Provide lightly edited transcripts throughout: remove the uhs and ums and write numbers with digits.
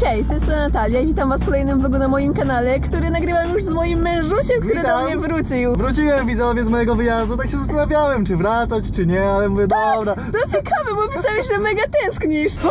Cześć, z tej strony Natalia i witam was w kolejnym vlogu na moim kanale, który nagrywam już z moim mężusiem, który do mnie wrócił. Wróciłem, widzowie, z mojego wyjazdu, tak się zastanawiałem, czy wracać, czy nie, ale mówię, tak, dobra. No ciekawe, bo pisałeś, że mega tęsknisz. Co?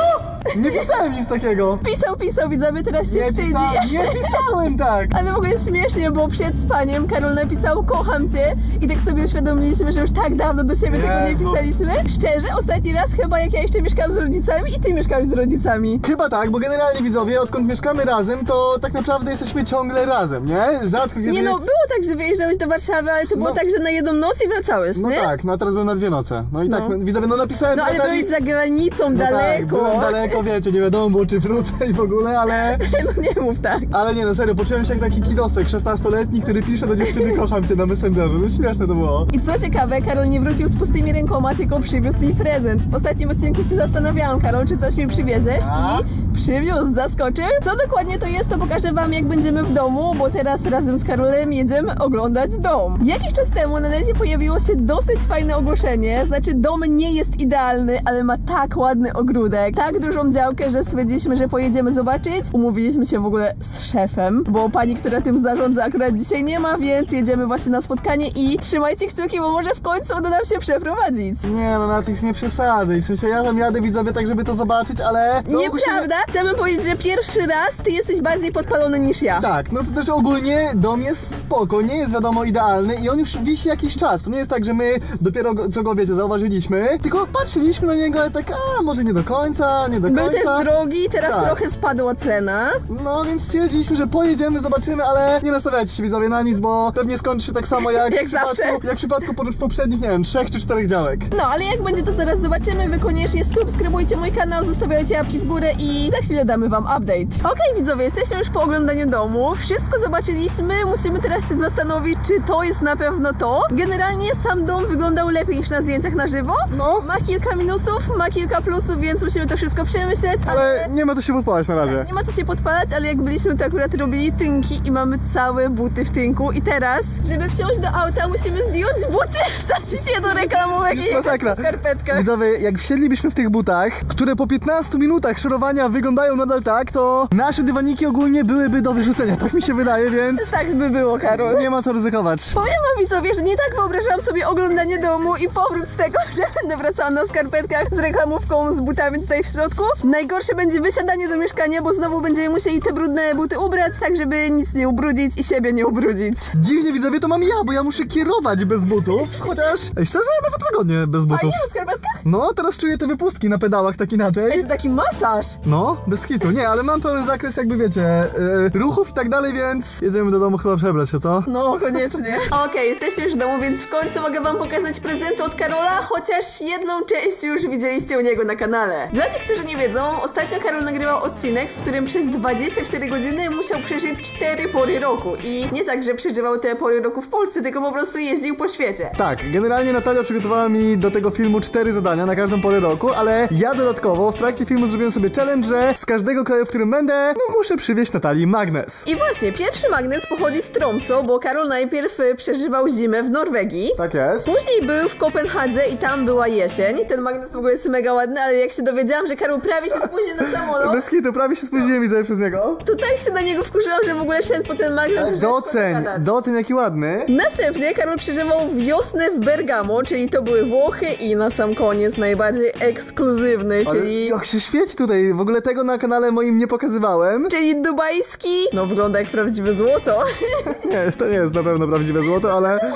Nie pisałem nic takiego. Pisał, widzowie, teraz się wstydzi. Nie pisałem, tak. Ale w ogóle jest śmiesznie, bo przed spaniem Karol napisał kocham cię i tak sobie uświadomiliśmy, że już tak dawno do siebie tego nie pisaliśmy. Szczerze, ostatni raz chyba jak ja jeszcze mieszkałam z rodzicami i ty mieszkałeś z rodzicami. Chyba tak, bo generalnie, widzowie, odkąd mieszkamy razem, to tak naprawdę jesteśmy ciągle razem, nie? Rzadko kiedy... Nie no, było tak, że wyjeżdżałeś do Warszawy, ale to było tak, że na jedną noc i wracałeś, no nie? No tak, no a teraz byłem na dwie noce. No i tak, widzowie, no napisałem... No ale byłeś za granicą, daleko. Tak, daleko, wiecie, nie wiadomo, czy wrócę i w ogóle, ale... No nie mów tak. Ale nie, no serio, poczułem się jak taki kidosek 16-letni, który pisze do dziewczyny kocham cię na Messengerze. No śmieszne to było. I co ciekawe, Karol nie wrócił z pustymi rękoma, tylko przywiózł mi prezent. W ostatnim odcinku się zastanawiałam, Karol, czy coś mi przywieziesz i przywiózł, zaskoczył. Co dokładnie to jest, to pokażę wam, jak będziemy w domu, bo teraz razem z Karolem jedziemy oglądać dom. Jakiś czas temu na necie pojawiło się dosyć fajne ogłoszenie, znaczy dom nie jest idealny, ale ma tak ładny ogródek, tak dużą działkę, że stwierdziliśmy, że pojedziemy zobaczyć. Umówiliśmy się w ogóle z szefem, bo pani, która tym zarządza, akurat dzisiaj nie ma, więc jedziemy właśnie na spotkanie i trzymajcie kciuki, bo może w końcu uda nam się przeprowadzić. Nie no, na tych nie przesadzaj, w sensie ja tam jadę, widzowie, tak żeby to zobaczyć, ale... Nieprawda! Chcemy powiedzieć, że pierwszy raz ty jesteś bardziej podpalony niż ja. Tak, no to też ogólnie dom jest spoko, nie jest wiadomo idealny i on już wisi jakiś czas. To nie jest tak, że my dopiero co go, wiecie, zauważyliśmy, tylko patrzyliśmy na niego, ale tak, a może nie do końca, nie do końca. Był też drogi, teraz trochę spadła cena. No więc stwierdziliśmy, że pojedziemy, zobaczymy, ale nie nastawiajcie się, widzowie, na nic, bo pewnie skończy się tak samo jak, jak w przypadku poprzednich, nie wiem, 3 czy 4 działek. No ale jak będzie, to zaraz zobaczymy. Wy koniecznie subskrybujcie mój kanał, zostawiajcie łapki w górę i za chwilę damy wam update. Okej, widzowie, jesteśmy już po oglądaniu domu. Wszystko zobaczyliśmy, musimy teraz się zastanowić, czy to jest na pewno to. Generalnie sam dom wyglądał lepiej niż na zdjęciach na żywo. No. Ma kilka minusów, ma kilka plusów, więc musimy to wszystko przemyśleć. Ale nie ma co się podpalać na razie. Nie ma co się podpalać, ale jak byliśmy, to akurat robili tynki i mamy całe buty w tynku. I teraz, żeby wsiąść do auta, musimy zdjąć buty, wsadzić je do reklamówek i skarpetkach. Widzowie, jak wsiedlibyśmy w tych butach, które po 15 minutach szorowania wyglądają nadal tak, to nasze dywaniki ogólnie byłyby do wyrzucenia, tak mi się wydaje, więc... Tak by było, Karol. Nie ma co ryzykować. Powiem wam, widzowie, że nie tak wyobrażam sobie oglądanie domu i powrót z tego, że będę wracała na skarpetkach z reklamówką, z butami tutaj w środku. Najgorsze będzie wysiadanie do mieszkania, bo znowu będziemy musieli te brudne buty ubrać, tak żeby nic nie ubrudzić i siebie nie ubrudzić. Dziwnie, widzowie, to mam ja, bo ja muszę kierować bez butów, chociaż... Ej, szczerze, nawet wygodnie bez butów. A nie, na skarpetkach? No, teraz czuję te wypustki na pedałach tak inaczej. Ej, to taki masaż. No, bez kitu. Nie, ale mam pełen zakres, jakby wiecie, ruchów i tak dalej, więc jedziemy do domu chyba przebrać się, co? No, koniecznie. Okej, jesteśmy już w domu, więc w końcu mogę wam pokazać prezenty od Karola, chociaż jedną część już widzieliście u niego na kanale. Dla tych, którzy nie wiedzą, ostatnio Karol nagrywał odcinek, w którym przez 24 godziny musiał przeżyć 4 pory roku. I nie tak, że przeżywał te pory roku w Polsce, tylko po prostu jeździł po świecie. Tak, generalnie Natalia przygotowała mi do tego filmu 4 zadania na każdą porę roku, ale ja dodatkowo w trakcie filmu zrobiłem sobie challenge, że z każdego kraju, w którym będę, no muszę przywieźć Natalii magnes. I właśnie, pierwszy magnes pochodzi z Tromsø, bo Karol najpierw przeżywał zimę w Norwegii. Tak jest. Później był w Kopenhadze i tam była jesień. Ten magnes w ogóle jest mega ładny, ale jak się dowiedziałam, że Karol prawie się spóźnił na samolot... Bez kitu, prawie się spóźniłem, widzę przez niego. To tak się na niego wkurzyłam, że w ogóle szedł po ten magnes. Doceń, jaki ładny. Następnie Karol przeżywał wiosnę w Bergamo, czyli to były Włochy i na sam koniec najbardziej ekskluzywny, czyli... Ale jak się świeci tutaj, w ogóle tego na kanale moim nie pokazywałem. Czyli dubajski. No wygląda jak prawdziwe złoto. Nie, to nie jest na pewno prawdziwe złoto, ale...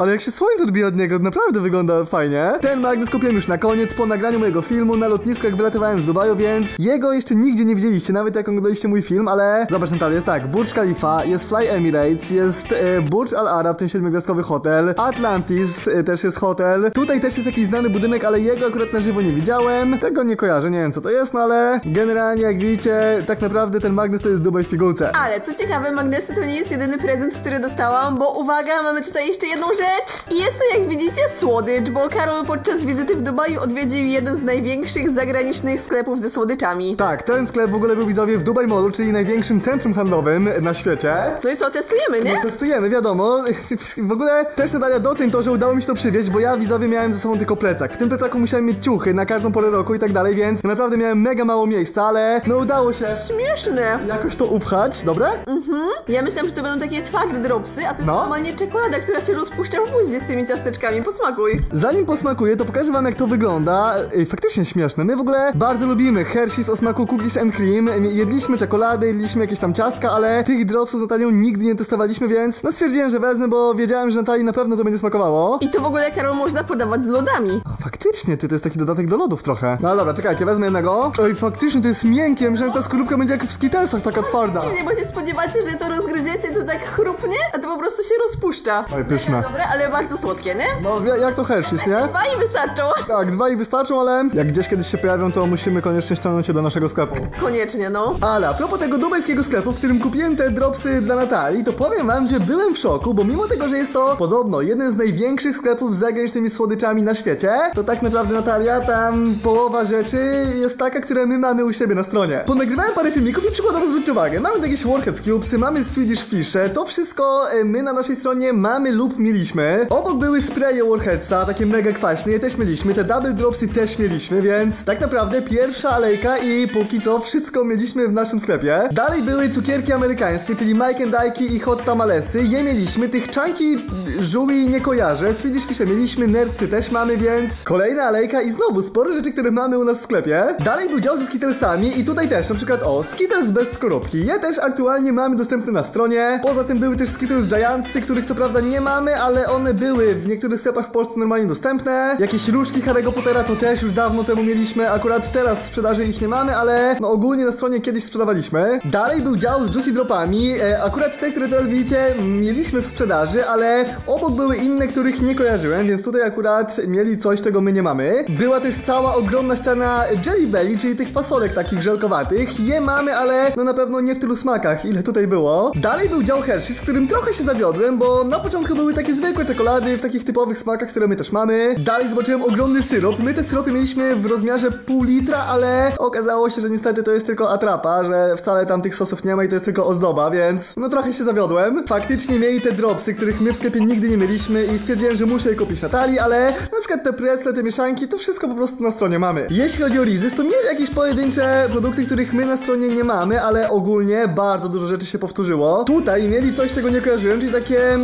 Ale jak się słońce odbija od niego, naprawdę wygląda fajnie. Ten magnes kupiłem już na koniec, po nagraniu mojego filmu na lotnisku, jak wylatywałem z Dubaju, więc jego jeszcze nigdzie nie widzieliście, nawet jak oglądaliście mój film, ale... Zobacz, Natalia, jest tak, Burj Khalifa, jest Fly Emirates, jest Burj Al Arab, ten 7-gwiazdkowy hotel, Atlantis też jest hotel, tutaj też jest jakiś znany budynek, ale jego akurat na żywo nie widziałem, tego nie kojarzę, nie wiem co to jest, no ale... Generalnie, jak widzicie, tak naprawdę ten magnes to jest Dubaj w pigułce. Ale co ciekawe, magnesy to nie jest jedyny prezent, który dostałam, bo uwaga, mamy tutaj jeszcze jedną rzecz. I jest to, jak widzicie, słodycz, bo Karol podczas wizyty w Dubaju odwiedził jeden z największych zagranicznych sklepów ze słodyczami. Tak, ten sklep w ogóle był, widzowie, w Dubai Mallu, czyli największym centrum handlowym na świecie. No i co, testujemy, nie? No, testujemy, wiadomo. W ogóle też Natalia, doceń to, że udało mi się to przywieźć, bo ja, widzowie, miałem ze sobą tylko plecak. W tym plecaku musiałem mieć ciuchy na każdą porę roku i tak dalej, więc naprawdę miałem mega mało miejsca, ale no udało się. Śmieszne. Jakoś to upchać, dobre? Mhm. Ja myślałam, że to będą takie twarde dropsy, a to no, normalnie czekolada, która się rozpuszcza w buzi z tymi ciasteczkami. Posmakuj. Zanim posmakuję, to pokażę wam, jak to wygląda. Faktycznie śmieszne. My w ogóle bardzo lubimy Hershey z osmaku Cookies and Cream. Jedliśmy czekoladę, jedliśmy jakieś tam ciastka, ale tych dropsów z Natalią nigdy nie testowaliśmy, więc no stwierdziłem, że wezmę, bo wiedziałem, że Natalii na pewno to będzie smakowało. I to w ogóle, Karol, można podawać z lodami. A, faktycznie, ty, to jest taki dodatek do lodów trochę. No dobra, czekajcie, wezmę jednego. Oj, faktycznie to jest miękkie, że ta skorupka będzie jak w Skittlesach, taka twarda. Nie, bo się spodziewacie, że to rozgryziecie, to tak chrupnie, a to po prostu się rozpuszcza. Oj, pyszne. Dobre, ale bardzo słodkie, nie? No, jak to Hershey's, nie? Dwa i wystarczą. Tak, dwa i wystarczą, ale jak gdzieś kiedyś się pojawią, to musimy koniecznie ściągnąć je do naszego sklepu. Koniecznie, no. Ale a propos tego dubajskiego sklepu, w którym kupiłem te dropsy dla Natalii, to powiem wam, że byłem w szoku, bo mimo tego, że jest to podobno jeden z największych sklepów z zagranicznymi słodyczami na świecie, to tak naprawdę, Natalia, tam połowa rzeczy jest taka, które my mamy u siebie na stronie. Ponagrywałem parę filmików i przykładowo zwróćcie uwagę, mamy jakieś Warheads Cubesy, mamy Swedish Fisze, to wszystko my na naszej stronie mamy lub mieliśmy. Obok były Spreje Warheadsa, takie mega kwaśne, je też mieliśmy, te Double Dropsy też mieliśmy, więc tak naprawdę pierwsza alejka i póki co wszystko mieliśmy w naszym sklepie. Dalej były cukierki amerykańskie, czyli Mike and Ike i Hot Tamalesy, je mieliśmy, tych chunky żółwi nie kojarzę, Swedish Fisze mieliśmy, Nerdsy też mamy, więc kolejna alejka i znowu sporo rzeczy, które mamy u nas w sklepie. Dalej był dział ze Skittlesami i tutaj też na przykład o, Skittles bez skorupki, je też aktualnie mamy dostępne na stronie. Poza tym były też Skittles Giantsy, których co prawda nie mamy, ale one były w niektórych sklepach w Polsce normalnie dostępne. Jakieś różki Harry'ego Pottera to też już dawno temu mieliśmy, akurat teraz w sprzedaży ich nie mamy, ale no ogólnie na stronie kiedyś sprzedawaliśmy. Dalej był dział z Juicy Dropami, akurat te, które teraz widzicie, mieliśmy w sprzedaży, ale obok były inne, których nie kojarzyłem, więc tutaj akurat mieli coś, czego my nie mamy. Była też cała ogromna ściana Jelly Belly, czyli tych fasolek takich żelkowatych. Je mamy, ale no na pewno nie w tylu smakach, ile tutaj było. Dalej był dział Hershey, z którym trochę się zawiodłem, bo na początku były takie zwykłe czekolady w takich typowych smakach, które my też mamy. Dalej zobaczyłem ogromny syrop. My te syropy mieliśmy w rozmiarze pół litra, ale okazało się, że niestety to jest tylko atrapa, że wcale tam tych sosów nie ma i to jest tylko ozdoba, więc no trochę się zawiodłem. Faktycznie mieli te dropsy, których my w sklepie nigdy nie mieliśmy i stwierdziłem, że muszę je kupić Natalii, ale na przykład te precle, te mieszanki, to wszystko po prostu na stronie mamy. Jeśli chodzi o Rizys, to mieli jakieś pojedyncze produkty, których my na stronie nie mamy, ale ogólnie bardzo dużo rzeczy się powtórzyło. Tutaj mieli coś, czego nie kojarzyłem, czyli takie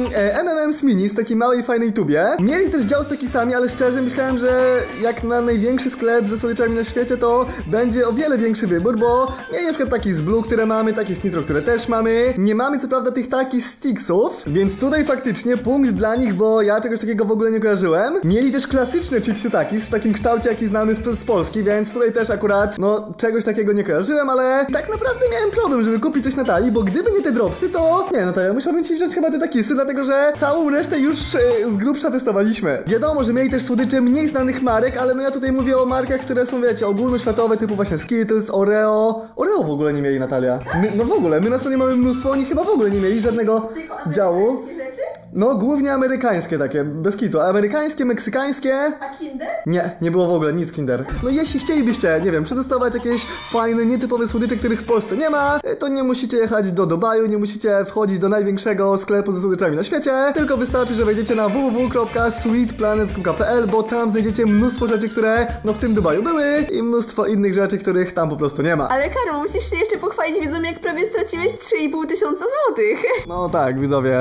MMMs mini z takiej małej, fajnej tubie. Mieli też dział z Takisami, ale szczerze myślałem, że jak na największy sklep ze słodyczami na świecie, to będzie o wiele większy wybór, bo mieli na przykład taki z Blue, które mamy, taki z Nitro, które też mamy. Nie mamy co prawda tych takich sticksów, więc tutaj faktycznie punkt dla nich, bo ja czegoś takiego w ogóle nie kojarzyłem. Mieli też klasyczne chipsy Takis w takim kształcie, jaki znamy z Polski, więc tutaj też akurat no czegoś takiego nie kojarzyłem, ale tak naprawdę miałem problem, żeby kupić coś Natalii, bo gdyby nie te dropsy, to nie, Natalia, musiałbym ci wziąć chyba te Takisy, dlatego że całą resztę już z grubsza testowaliśmy. Wiadomo, że mieli też słodycze mniej znanych marek, ale no ja tutaj mówię o markach, które są, wiecie, ogólnoświatowe, typu właśnie Skittles, Oreo. Oreo w ogóle nie mieli, Natalia. My, no w ogóle, my na stronie mamy mnóstwo, oni chyba w ogóle nie mieli żadnego działu. No, głównie amerykańskie takie, bez kitu. Amerykańskie, meksykańskie. A Kinder? Nie, nie było w ogóle nic Kinder. No jeśli chcielibyście, nie wiem, przetestować jakieś fajne, nietypowe słodycze, których w Polsce nie ma, to nie musicie jechać do Dubaju, nie musicie wchodzić do największego sklepu ze słodyczami na świecie, tylko wystarczy, że wejdziecie na www.sweetplanet.pl, bo tam znajdziecie mnóstwo rzeczy, które no w tym Dubaju były i mnóstwo innych rzeczy, których tam po prostu nie ma. Ale Karol, musisz się jeszcze pochwalić widzom, jak prawie straciłeś 3500 złotych. No tak, widzowie,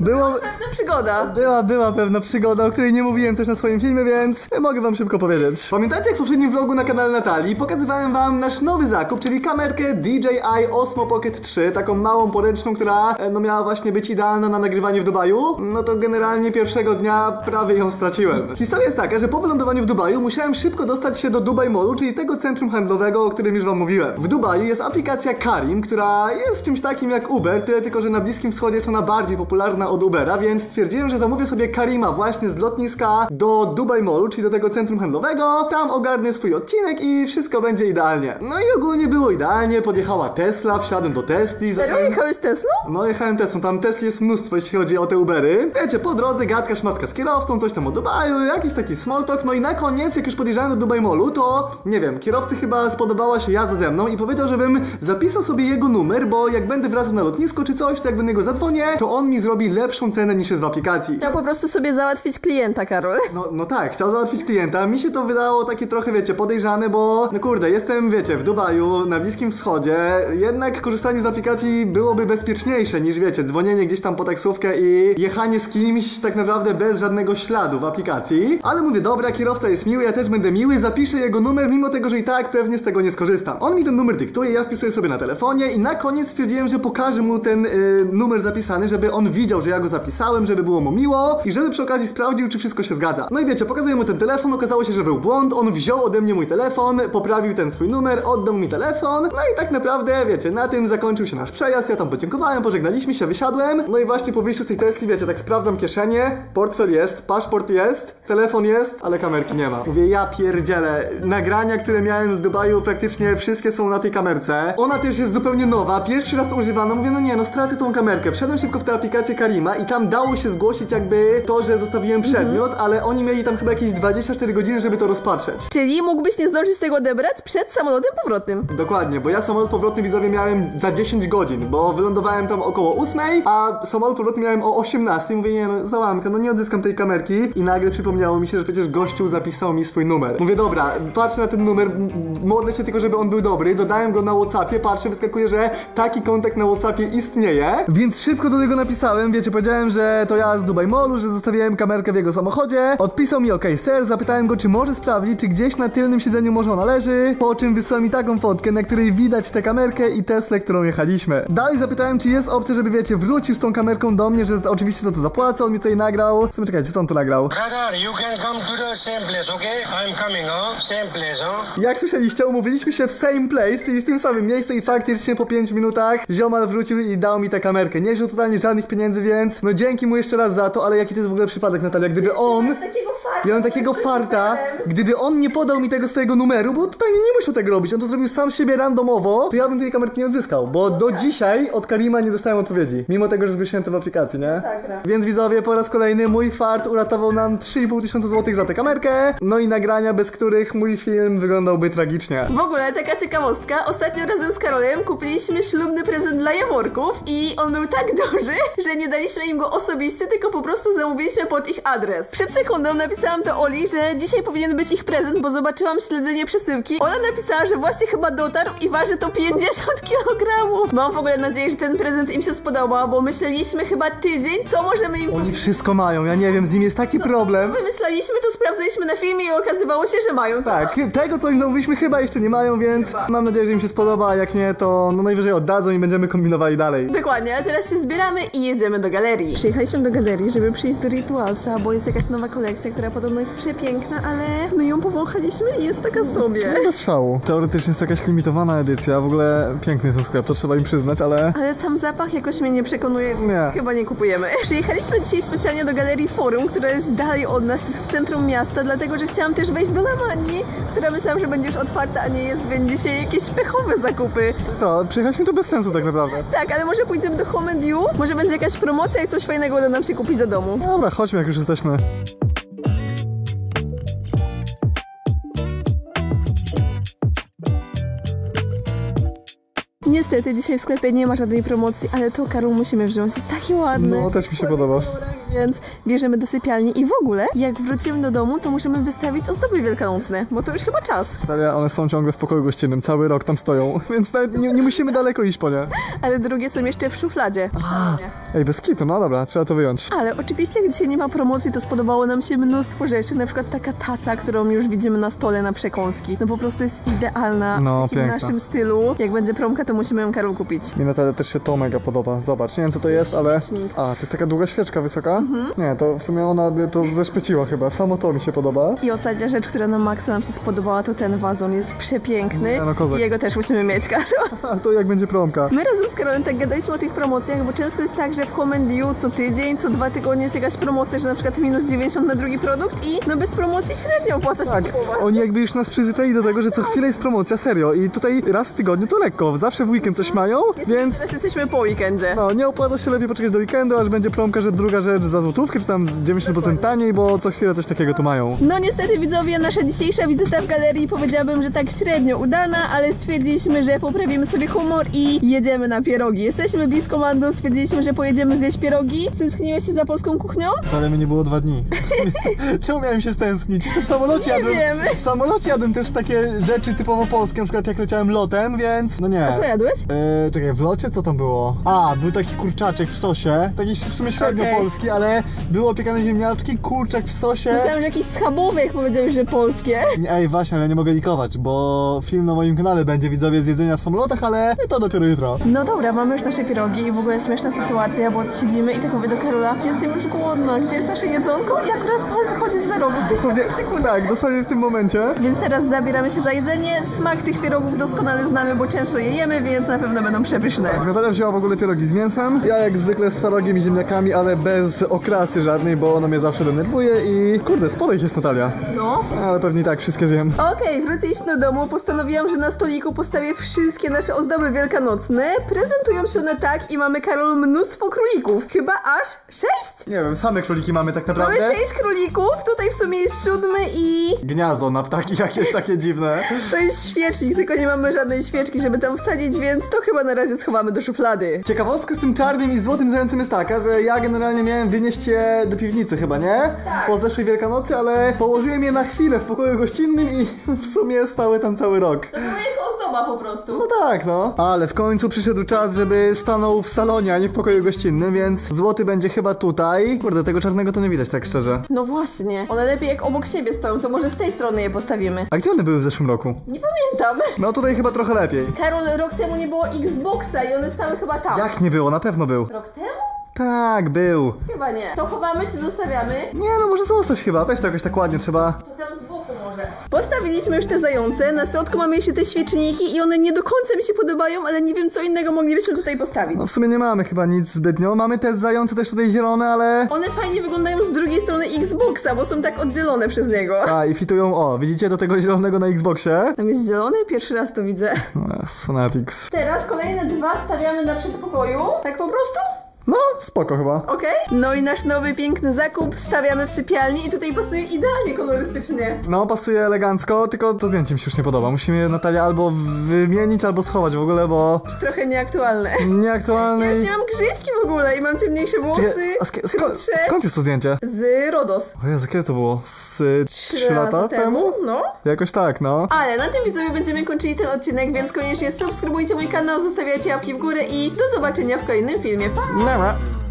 było... Pewna przygoda. Była pewna przygoda, o której nie mówiłem też na swoim filmie, więc mogę wam szybko powiedzieć. Pamiętacie, jak w poprzednim vlogu na kanale Natalii pokazywałem wam nasz nowy zakup, czyli kamerkę DJI Osmo Pocket 3, taką małą, poręczną, która no miała właśnie być idealna na nagrywanie w Dubaju? No to generalnie pierwszego dnia prawie ją straciłem. Historia jest taka, że po wylądowaniu w Dubaju musiałem szybko dostać się do Dubai Mallu, czyli tego centrum handlowego, o którym już wam mówiłem. W Dubaju jest aplikacja Kareem, która jest czymś takim jak Uber, tyle tylko, że na Bliskim Wschodzie jest ona bardziej popularna od Ubera, więc stwierdziłem, że zamówię sobie Kareema właśnie z lotniska do Dubai Mallu, czyli do tego centrum handlowego, tam ogarnę swój odcinek i wszystko będzie idealnie. No i ogólnie było idealnie, podjechała Tesla, wsiadłem do Tesli. Jechałeś Teslą? No jechałem Teslą, tam Tesli jest mnóstwo, jeśli chodzi o te Ubery. Wiecie, po drodze gadka szmatka z kierowcą, coś tam o Dubaju, jakiś taki small talk, no i na koniec, jak już podjeżdżałem do Dubai Mallu, to nie wiem, kierowcy chyba spodobała się jazda ze mną i powiedział, żebym zapisał sobie jego numer, bo jak będę wracał na lotnisko czy coś, to jak do niego zadzwonię, to on mi zrobi lepszą niższą cenę niż jest w aplikacji. Chciał po prostu sobie załatwić klienta, Karol. No tak, chciał załatwić klienta. Mi się to wydało takie trochę, wiecie, podejrzane, bo no kurde, jestem, wiecie, w Dubaju, na Bliskim Wschodzie. Jednak korzystanie z aplikacji byłoby bezpieczniejsze niż, wiecie, dzwonienie gdzieś tam po taksówkę i jechanie z kimś tak naprawdę bez żadnego śladu w aplikacji. Ale mówię, dobra, kierowca jest miły, ja też będę miły, zapiszę jego numer, mimo tego, że i tak pewnie z tego nie skorzystam. On mi ten numer dyktuje, ja wpisuję sobie na telefonie i na koniec stwierdziłem, że pokażę mu ten numer zapisany, żeby on widział, że ja go zapisałem, żeby było mu miło i żeby przy okazji sprawdził, czy wszystko się zgadza. No i wiecie, pokazuję mu ten telefon, okazało się, że był błąd, on wziął ode mnie mój telefon, poprawił ten swój numer, oddał mi telefon, no i tak naprawdę, wiecie, na tym zakończył się nasz przejazd, ja tam podziękowałem, pożegnaliśmy się, wysiadłem, no i właśnie po wyjściu z tej Tesli, wiecie, tak sprawdzam kieszenie, portfel jest, paszport jest, telefon jest, ale kamerki nie ma. Mówię, ja pierdzielę, nagrania, które miałem z Dubaju, praktycznie wszystkie są na tej kamerce, ona też jest zupełnie nowa, pierwszy raz używana, mówię, no nie, no stracę tą kamerkę, wszedłem szybko w tę aplikację Kareema i tam dało się zgłosić jakby to, że zostawiłem przedmiot, ale oni mieli tam chyba jakieś 24 godziny, żeby to rozpatrzeć. Czyli mógłbyś nie zdążyć tego odebrać przed samolotem powrotnym. Dokładnie, bo ja samolot powrotny, widzowie, miałem za 10 godzin, bo wylądowałem tam około 8, a samolot powrotny miałem o 18. Mówię, nie no, załamka, no nie odzyskam tej kamerki i nagle przypomniało mi się, że przecież gościu zapisał mi swój numer. Mówię, dobra, patrzę na ten numer, modlę się tylko, żeby on był dobry, dodałem go na WhatsAppie, patrzę, wyskakuje, że taki kontakt na WhatsAppie istnieje, więc szybko do tego napisałem, wiecie, powiedziałem, że to ja z Dubai Mallu, że zostawiałem kamerkę w jego samochodzie, odpisał mi, okej, ser, zapytałem go, czy może sprawdzić, czy gdzieś na tylnym siedzeniu może ona leży, po czym wysłał mi taką fotkę, na której widać tę kamerkę i Teslę, którą jechaliśmy. Dalej zapytałem, czy jest opcja, żeby, wiecie, wrócił z tą kamerką do mnie, że oczywiście za to zapłacę, on mi tutaj nagrał. Słuchaj, czekajcie, co on tu nagrał? Brother, you can come to the same place, okay? I'm coming, oh? Same place, oh? Jak słyszeliście, umówiliśmy się w same place, czyli w tym samym miejscu i faktycznie po 5 minutach ziomal wrócił i dał mi tę kamerkę. Nie wziął totalnie żadnych pieniędzy, więc no dzięki mu jeszcze raz za to, ale jaki to jest w ogóle przypadek, Natalia, gdyby on... Ja mam takiego farta, gdyby on nie podał mi tego swojego numeru, bo tutaj nie musiał tego robić, on to zrobił sam z siebie randomowo, to ja bym tej kamerki nie odzyskał, bo do dzisiaj od Kareema nie dostałem odpowiedzi, mimo tego, że zgłosiłem to w aplikacji, nie? Sakra. Więc widzowie, po raz kolejny mój fart uratował nam 3500 zł za tę kamerkę, no i nagrania, bez których mój film wyglądałby tragicznie. W ogóle taka ciekawostka, ostatnio razem z Karolem kupiliśmy ślubny prezent dla Jaworków i on był tak duży, że nie daliśmy im go osobiście, tylko po prostu zamówiliśmy pod ich adres. Przed sekundą napisałam do Oli, że dzisiaj powinien być ich prezent, bo zobaczyłam śledzenie przesyłki. Ona napisała, że właśnie chyba dotarł i waży to 50 kg. Mam w ogóle nadzieję, że ten prezent im się spodobał, bo myśleliśmy chyba tydzień, co możemy im... Oni wszystko mają, ja nie wiem, z nim jest taki problem. Wymyślaliśmy, to sprawdzaliśmy na filmie i okazywało się, że mają to. Tak, tego co im zamówiliśmy chyba jeszcze nie mają, więc chyba. Mam nadzieję, że im się spodoba, a jak nie, to no najwyżej oddadzą i będziemy kombinowali dalej. Dokładnie, a teraz się zbieramy i jedziemy do galerii. Przyjechaliśmy do galerii, żeby przyjść do Ritualsa, bo jest jakaś nowa kolekcja, która podobno jest przepiękna, ale my ją powąchaliśmy i jest taka sobie. No bez szału. Teoretycznie jest jakaś limitowana edycja, w ogóle piękny jest ten sklep, to trzeba im przyznać, ale... Ale sam zapach jakoś mnie nie przekonuje, nie. Chyba nie kupujemy. Przyjechaliśmy dzisiaj specjalnie do galerii Forum, która jest dalej od nas, jest w centrum miasta, dlatego, że chciałam też wejść do Lamani, która myślałam, że będzie już otwarta, a nie jest, więc dzisiaj jakieś pechowe zakupy. Co? Przyjechaliśmy to bez sensu tak naprawdę. Tak, ale może pójdziemy do Home and You, może będzie jakaś promocja i coś fajnego uda nam się kupić do domu. Dobra, chodźmy jak już jesteśmy. Niestety dzisiaj w sklepie nie ma żadnej promocji, ale to, Karol, musimy wziąć, jest taki ładny. No, też mi się podoba. Więc bierzemy do sypialni i w ogóle, jak wrócimy do domu, to musimy wystawić ozdoby wielkanocne, bo to już chyba czas. Ale one są ciągle w pokoju gościnnym, cały rok tam stoją, więc nawet nie musimy daleko iść po nie. Ale drugie są jeszcze w szufladzie. Aha. Ej, bez kitu, no dobra, trzeba to wyjąć. Ale oczywiście, jak dzisiaj nie ma promocji, to spodobało nam się mnóstwo rzeczy, na przykład taka taca, którą już widzimy na stole na przekąski. No po prostu jest idealna, no, w naszym stylu. Jak będzie promka, to musimy ją, Karol, kupić. Mi Natalia też się to mega podoba, zobacz, nie wiem co to jest, ale... A, to jest taka długa świeczka wysoka? Nie, to w sumie ona by to zeszpeciła chyba, samo to mi się podoba. I ostatnia rzecz, która na maksa nam się spodobała, to ten wazon, jest przepiękny. Nie, no, i jego też musimy mieć, Karol. A to jak będzie promka? My razem z Karolem tak gadaliśmy o tych promocjach, bo często jest tak, że w Home and You co tydzień, co 2 tygodnie jest jakaś promocja, że na przykład -90 na drugi produkt i no bez promocji średnio opłaca się kupować. Oni jakby już nas przyzwyczaili do tego, że co chwilę jest promocja, serio. I tutaj raz w tygodniu to lekko, zawsze w weekend coś mają, więc... Teraz jesteśmy po weekendzie. No, nie opłaca się, lepiej poczekać do weekendu, aż będzie promka, że druga rzecz za złotówkę, czy tam 90% taniej, bo co chwilę coś takiego tu mają. No niestety widzowie, nasza dzisiejsza wizyta w galerii powiedziałabym, że tak średnio udana, ale stwierdziliśmy, że poprawimy sobie humor i jedziemy na pierogi. Jesteśmy blisko Mandu, stwierdziliśmy, że pojedziemy zjeść pierogi. Stęskniłeś się za polską kuchnią? Ale mnie nie było 2 dni. Czemu miałem się stęsknić? Jeszcze w samolocie jadłem. W samolocie jadłem też takie rzeczy typowo polskie, na przykład jak leciałem lotem, więc no nie. A co jadłeś? Czekaj, w locie co tam było? A, był taki kurczaczek w sosie, taki w sumie średnio polski, ale było opiekane ziemniaczki, kurczak w sosie. Myślałem, że jakiś schabowy, jak powiedziałeś, że polskie. Ej, właśnie, ale ja nie mogę likować, bo film na moim kanale będzie, widzowie, z jedzenia w samolotach, ale to dopiero jutro. No dobra, mamy już nasze pierogi i w ogóle śmieszna sytuacja, bo siedzimy i tak mówię do Karola, jestem już głodna, gdzie jest nasze jedzonko? I akurat pan wychodzi z zarobów w tej sekundzie. Tak, dosłownie w tym momencie. Więc teraz zabieramy się za jedzenie. Smak tych pierogów doskonale znamy, bo często je jemy, więc na pewno będą przepyszne. Natalia wzięła w ogóle pierogi z mięsem. Ja jak zwykle z twarogiem i ziemniakami, ale bez okrasy żadnej, bo ona mnie zawsze denerwuje i kurde, sporo ich jest, Natalia. No. Ale pewnie tak, wszystkie zjem. Okej, wróciliśmy do domu. Postanowiłam, że na stoliku postawię wszystkie nasze ozdoby wielkanocne. Prezentują się one tak i mamy, Karol, mnóstwo królików. Chyba aż 6. Nie wiem, same króliki mamy tak naprawdę. Mamy 6 królików, tutaj w sumie jest 7 i... Gniazdo na ptaki jakieś takie dziwne. To jest świecznik, tylko nie mamy żadnej świeczki, żeby tam wsadzić, więc to chyba na razie schowamy do szuflady. Ciekawostka z tym czarnym i złotym zającem jest taka, że ja generalnie miałem wynieść je do piwnicy chyba, nie? Tak. Po zeszłej Wielkanocy, ale położyłem je na chwilę w pokoju gościnnym i w sumie stały tam cały rok. To była jako ozdoba po prostu. No tak, no. Ale w końcu przyszedł czas, żeby stanął w salonie, a nie w pokoju gościnnym, więc złoty będzie chyba tutaj. Kurde, tego czarnego to nie widać tak szczerze. No właśnie. One lepiej jak obok siebie stoją, to może z tej strony je postawimy. A gdzie one były w zeszłym roku? Nie pamiętam. No tutaj chyba trochę lepiej. Karol, rok temu nie było Xboxa i one stały chyba tam. Jak nie było? Na pewno był. Rok temu? Tak, był. Chyba nie. To chowamy czy zostawiamy? Nie, no może zostać chyba. Weź to jakoś tak ładnie trzeba. To tam z boku może. Postawiliśmy już te zające. Na środku mamy jeszcze te świeczniki i one nie do końca mi się podobają, ale nie wiem co innego moglibyśmy tutaj postawić. No w sumie nie mamy chyba nic zbytnio. Mamy te zające też tutaj zielone, ale... One fajnie wyglądają z drugiej strony Xboxa, bo są tak oddzielone przez niego. A i fitują, o, widzicie do tego zielonego na Xboxie? Tam jest zielony? Pierwszy raz to widzę. Sonatix. Teraz kolejne 2 stawiamy na przedpokoju. Tak po prostu? No, spoko chyba. Okej. No i nasz nowy, piękny zakup stawiamy w sypialni i tutaj pasuje idealnie kolorystycznie. No, pasuje elegancko, tylko to zdjęcie mi się już nie podoba. Musimy je, Natalia, albo wymienić, albo schować w ogóle, bo... Trochę nieaktualne. Nieaktualne. Ja już nie mam grzywki w ogóle i mam ciemniejsze włosy. Czekaj, skąd jest to zdjęcie? Z RODOS. O Jezu, kiedy to było? Z 3 lata temu? No. Jakoś tak, no. Ale na tym, widzowie, będziemy kończyli ten odcinek, więc koniecznie subskrybujcie mój kanał, zostawiajcie łapki w górę i do zobaczenia w kolejnym filmie. Pa! All right.